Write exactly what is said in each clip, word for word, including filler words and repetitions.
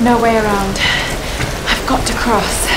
No way around. I've got to cross.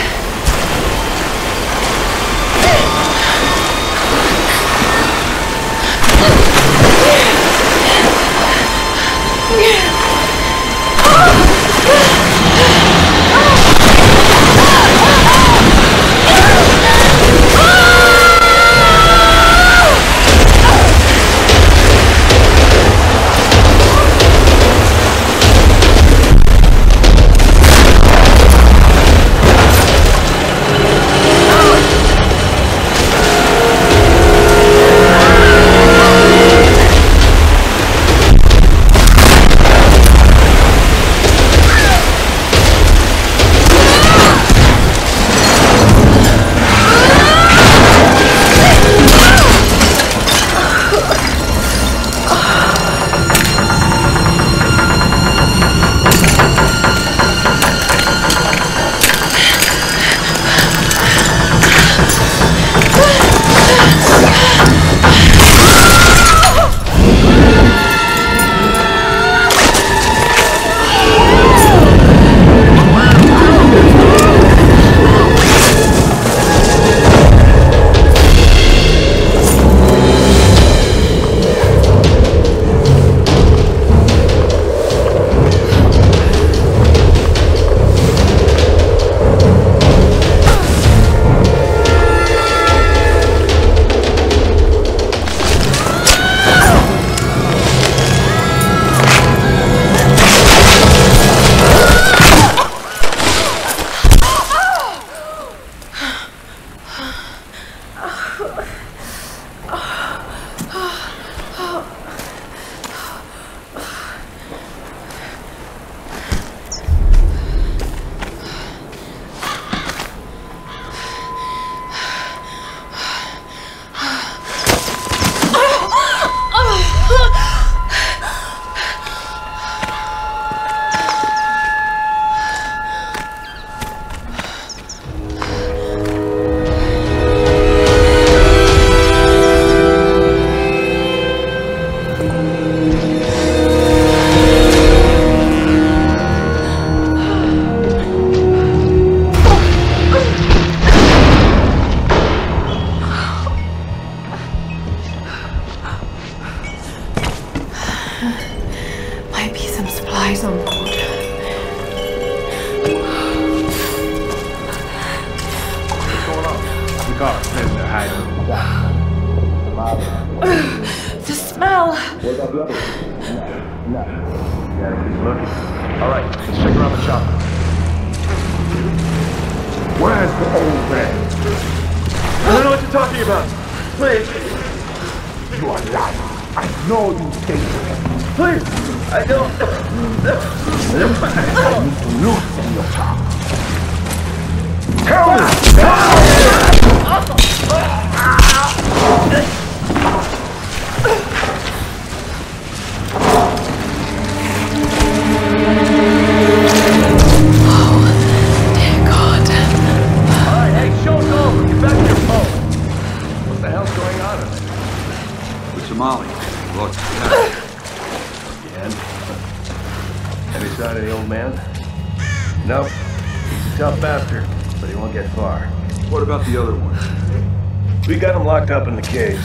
Up in the caves.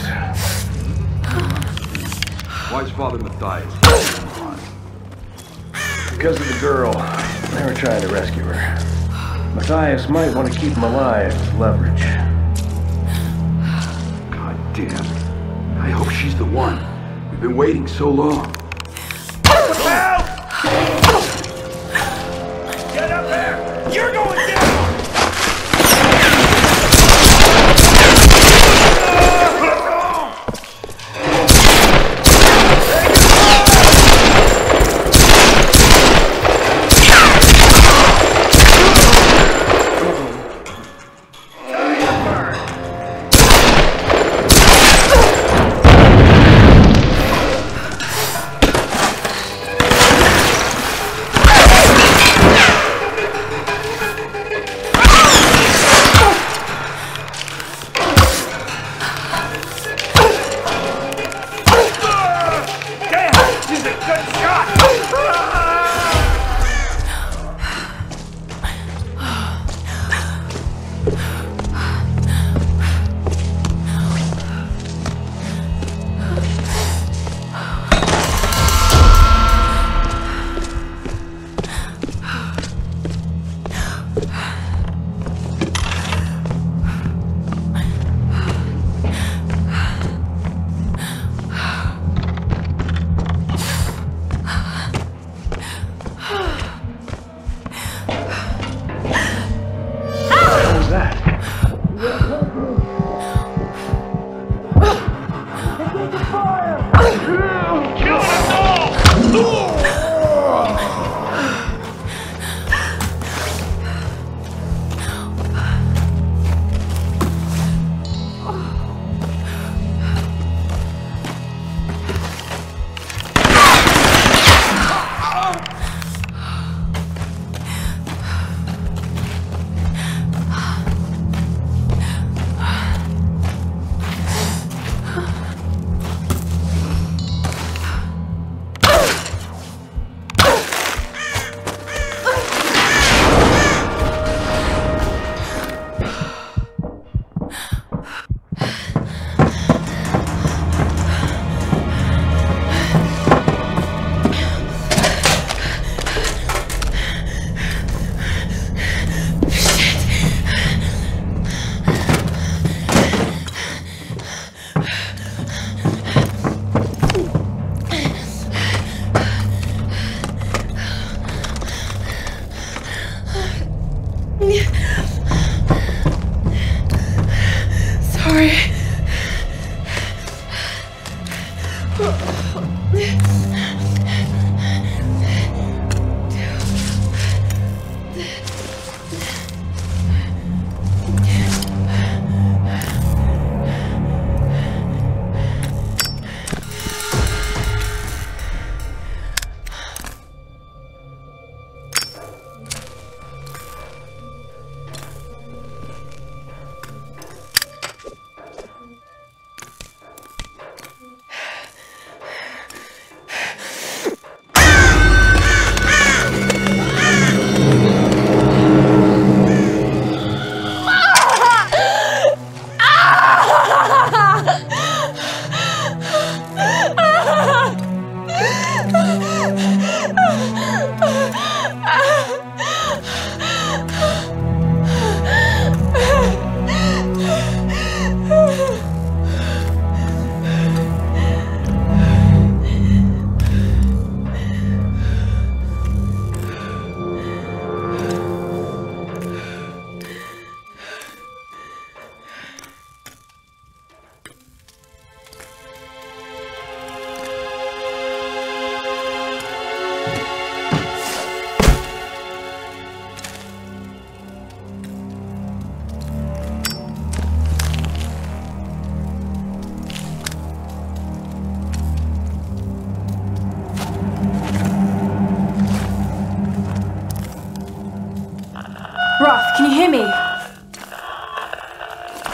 Why is Father Matthias because of the girl? They were trying to rescue her. Matthias might want to keep him alive as leverage. God damn. I hope she's the one. We've been waiting so long. Get up there! You're going down! Can you hear me?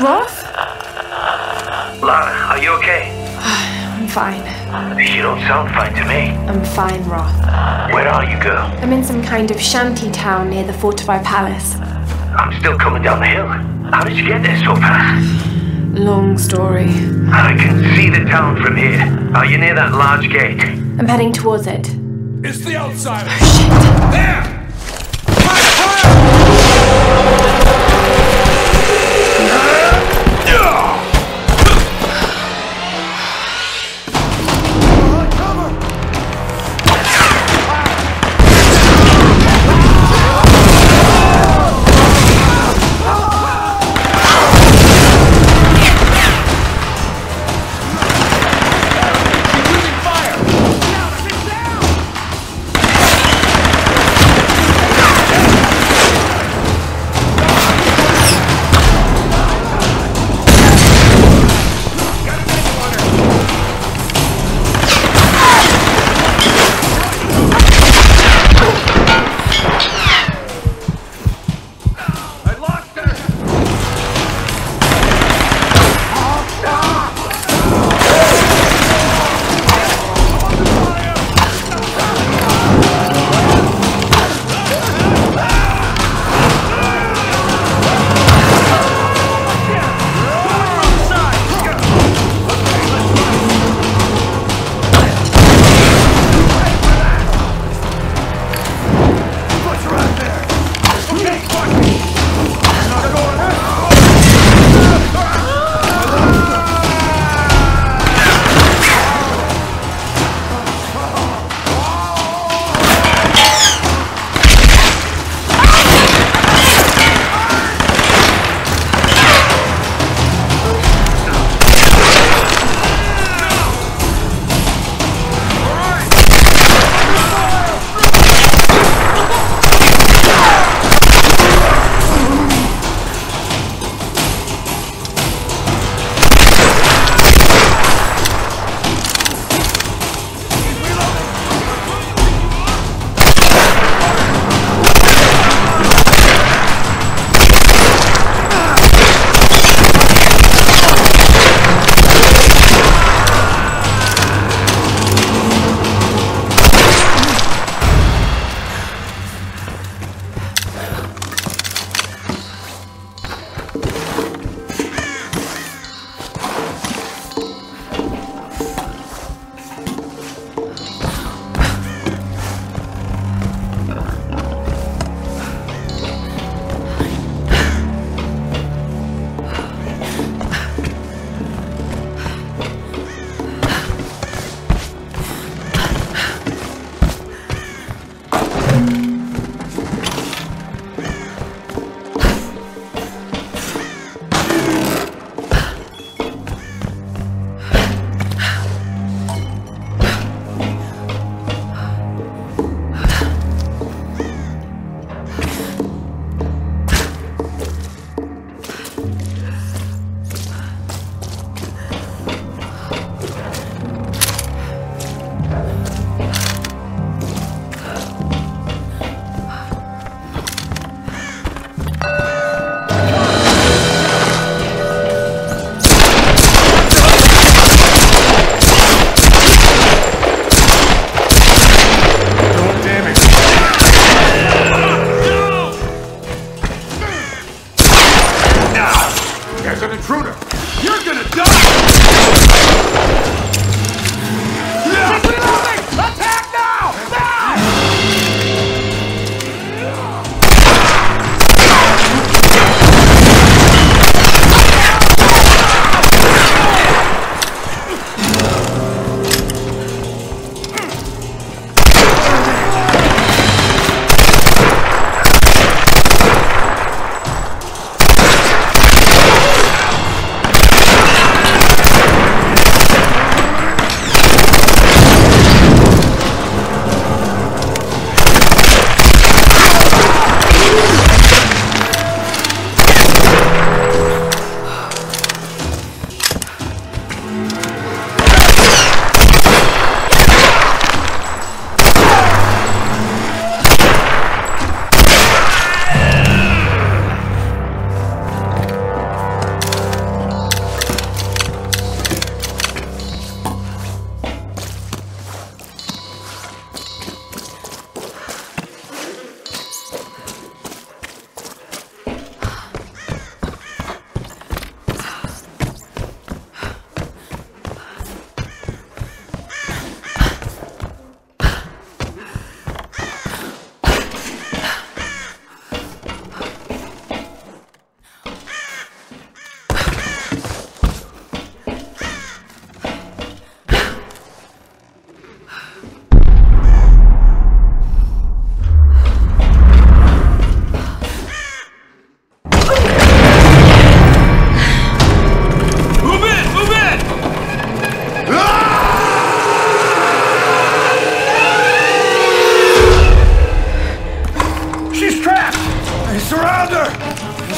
Roth? Lara, are you okay? I'm fine. You don't sound fine to me. I'm fine, Roth. Where are you, girl? I'm in some kind of shanty town near the Fortified Palace. I'm still coming down the hill. How did you get there so fast? Long story. I can see the town from here. Are you near that large gate? I'm heading towards it. It's the outsider! Oh, shit! There!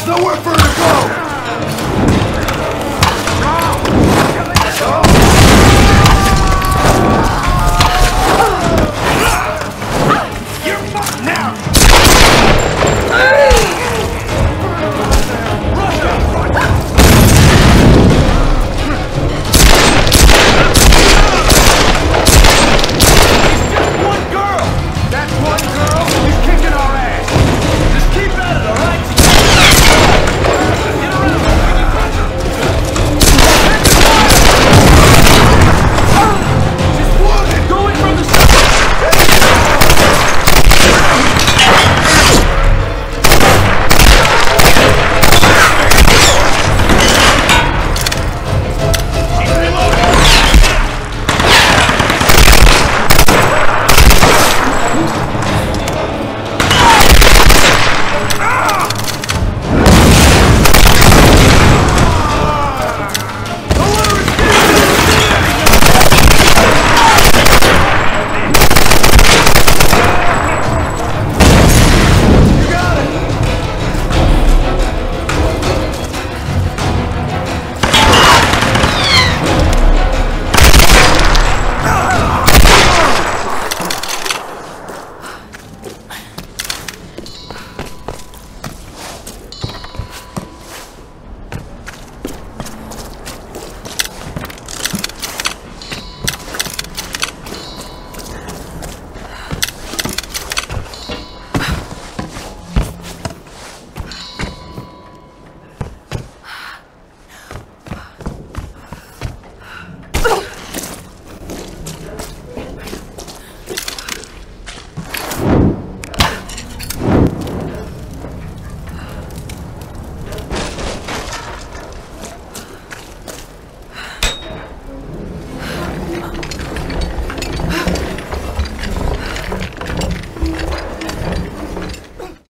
There's no work for